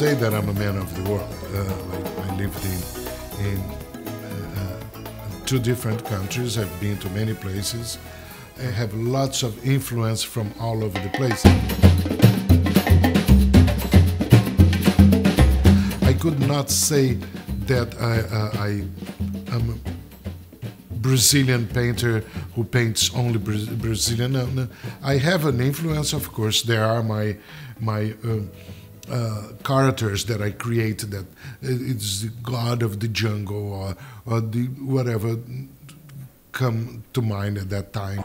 say that I'm a man of the world. I lived in 2 different countries. I've been to many places. I have lots of influence from all over the place. I could not say that I am a Brazilian painter who paints only Brazilian. I have an influence, of course. There are my characters that I create, that it's the god of the jungle or the whatever come to mind at that time.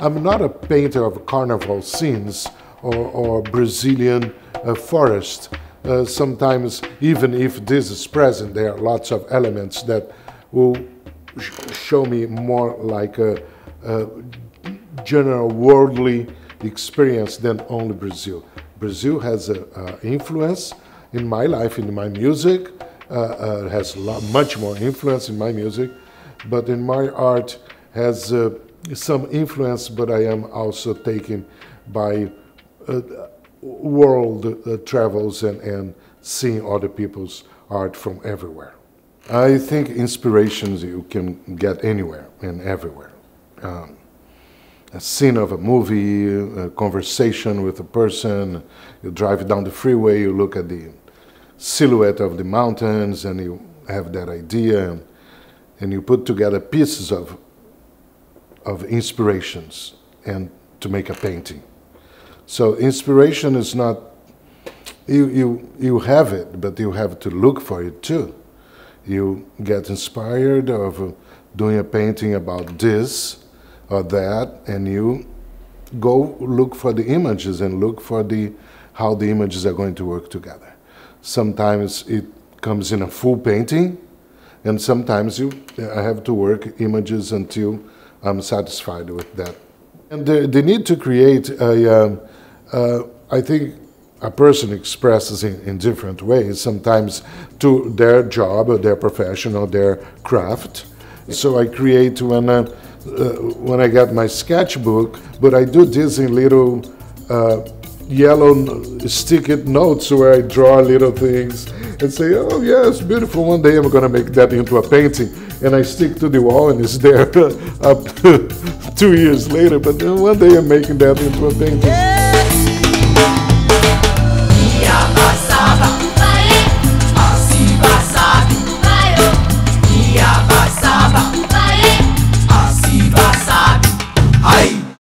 I'm not a painter of carnival scenes or Brazilian forest. Sometimes, even if this is present, there are lots of elements that will show me more like a general worldly experience than only Brazil. Brazil has an influence in my life, in my music. Has much more influence in my music, but in my art has some influence, but I am also taken by world travels and seeing other people's art from everywhere. I think inspirations you can get anywhere and everywhere. A scene of a movie, a conversation with a person, you drive down the freeway, you look at the silhouette of the mountains and you have that idea and you put together pieces of inspirations and to make a painting. So inspiration is not, you have it, but you have to look for it too. You get inspired of doing a painting about this or that, and you go look for the images and look for how the images are going to work together. Sometimes it comes in a full painting, and sometimes I have to work images until I'm satisfied with that. And the need to create, I think a person expresses in different ways, sometimes to their job or their profession or their craft. So I create when I get my sketchbook, but I do this in little yellow sticky notes where I draw little things and say, oh yeah, it's beautiful, one day I'm going to make that into a painting. And I stick to the wall and it's there up 2 years later, but one day I'm making that into a painting.